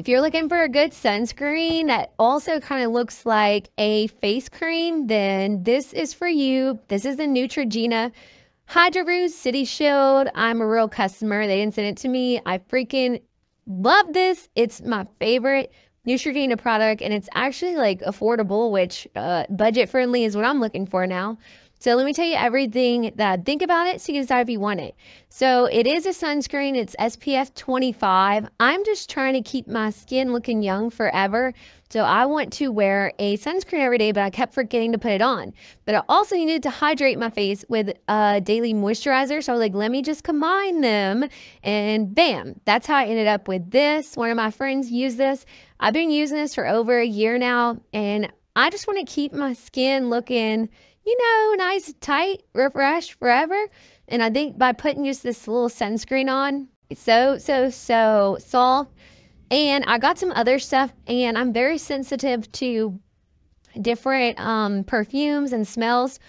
If you're looking for a good sunscreen that also kind of looks like a face cream, then this is for you. This is the Neutrogena Hydro Boost City Shield. I'm a real customer. They didn't send it to me. I freaking love this. It's my favorite Neutrogena product, and it's actually like affordable, which budget friendly is what I'm looking for now. So let me tell you everything that I think about it so you can decide if you want it. So it is a sunscreen. It's SPF 25. I'm just trying to keep my skin looking young forever. So I want to wear a sunscreen every day, but I kept forgetting to put it on. But I also needed to hydrate my face with a daily moisturizer. So I was like, let me just combine them. And bam, that's how I ended up with this. One of my friends used this. I've been using this for over a year now. And I just want to keep my skin looking, you know, nice, tight, refreshed forever. And I think by putting just this little sunscreen on, it's so soft. And I got some other stuff, and I'm very sensitive to different perfumes and smells.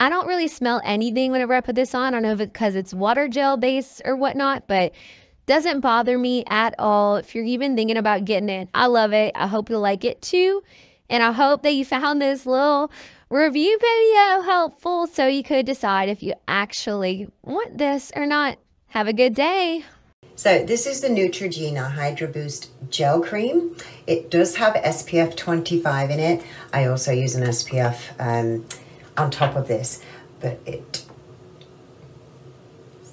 I don't really smell anything whenever I put this on. I don't know if it's because it's water gel based or whatnot, but doesn't bother me at all. If you're even thinking about getting it, I love it. I hope you'll like it too. And I hope that you found this little review video helpful so you could decide if you actually want this or not. Have a good day. So this is the Neutrogena Hydro Boost Gel Cream. It does have SPF 25 in it. I also use an SPF on top of this, but it's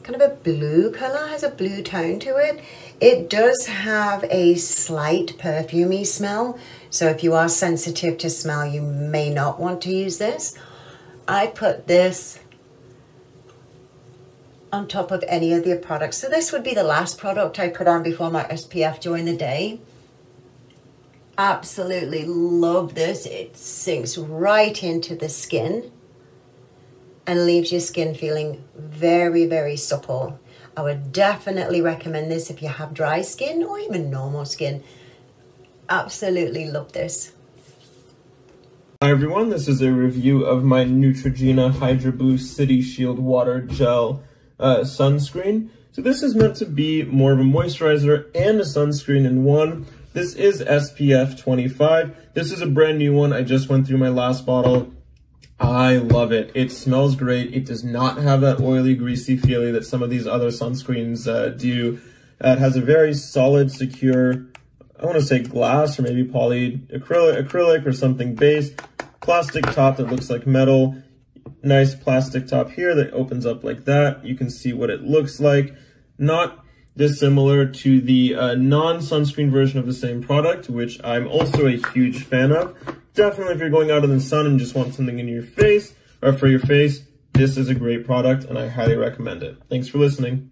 kind of a blue color, has a blue tone to it. It does have a slight perfumey smell, so if you are sensitive to smell, you may not want to use this. I put this on top of any of the products. So this would be the last product I put on before my SPF during the day. Absolutely love this. It sinks right into the skin and leaves your skin feeling very, very supple. I would definitely recommend this if you have dry skin or even normal skin. Absolutely love this. Hi everyone, this is a review of my Neutrogena Hydro Boost City Shield Water Gel sunscreen. So this is meant to be more of a moisturizer and a sunscreen in one. This is SPF 25. This is a brand new one. I just went through my last bottle. I love it. It smells great. It does not have that oily, greasy feeling that some of these other sunscreens do. It has a very solid, secure, I want to say glass or maybe polyacrylic or something base, plastic top that looks like metal, nice plastic top here that opens up like that. You can see what it looks like. Not dissimilar to the non-sunscreen version of the same product, which I'm also a huge fan of. Definitely if you're going out in the sun and just want something in your face or for your face, this is a great product and I highly recommend it. Thanks for listening.